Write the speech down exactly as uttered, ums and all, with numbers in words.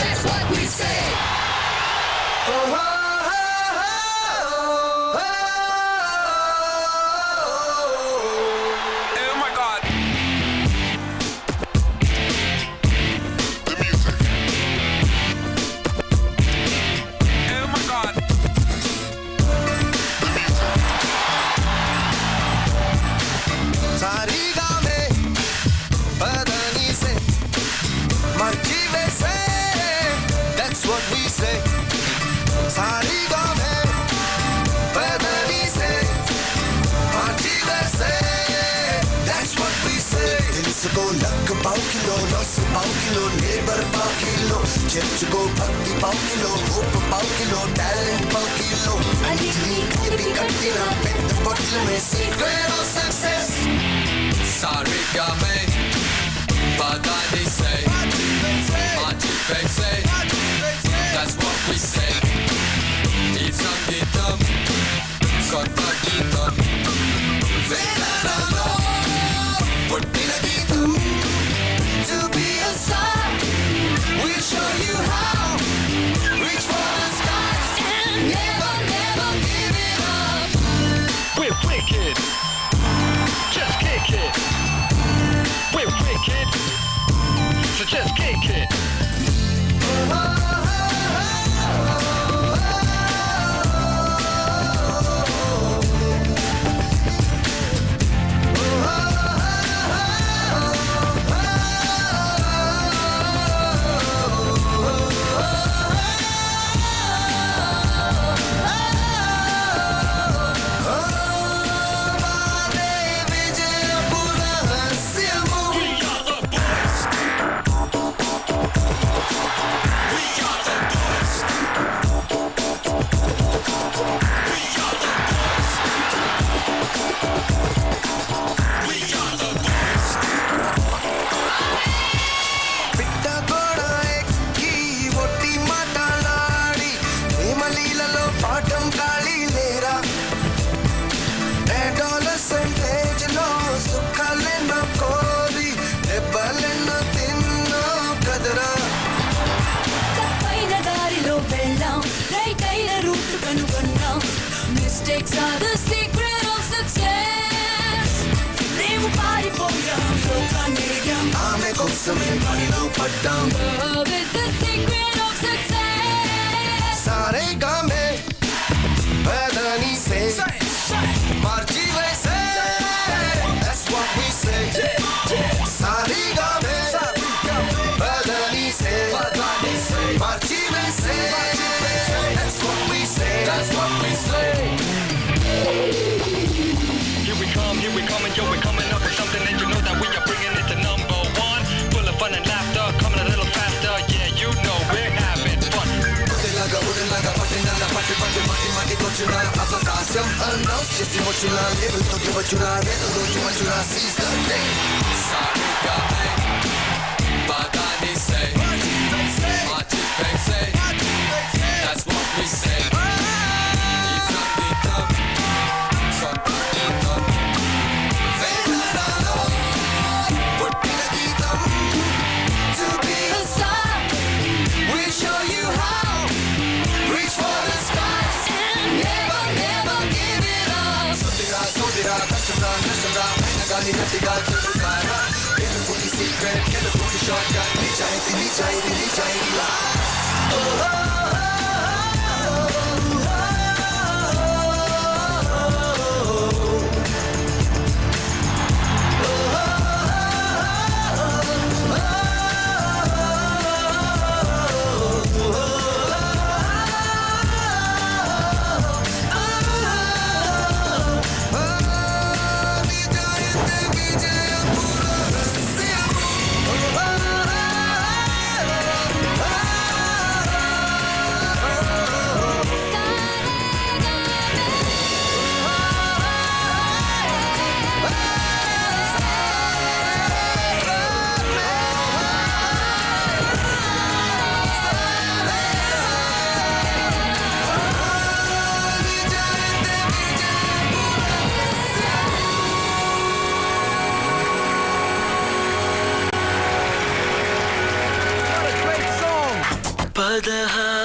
That's what we say. Oh, oh. Love is the secret of success. Saregame, badani se, marchi vaise. That's what we say. Saregame, badani se, marchi vaise. That's what we say. That's what we say. Here we come, here we come, and yo, we're coming up with something that you know that we are bringing it to number one. Full of fun and laughter. Seize the day. Saregame, badani se, marchi vaise. That's what we say. To be a star, we'll show you how. Reach for the stars and never, never give it up. Sotira, sotira, kashtamra, kashtamra, nagali, nagali, chudukara. Get a booty secret, get a booty shortcut. Nichai, nichai, nichai, nichai. Oh, oh, oh. Adha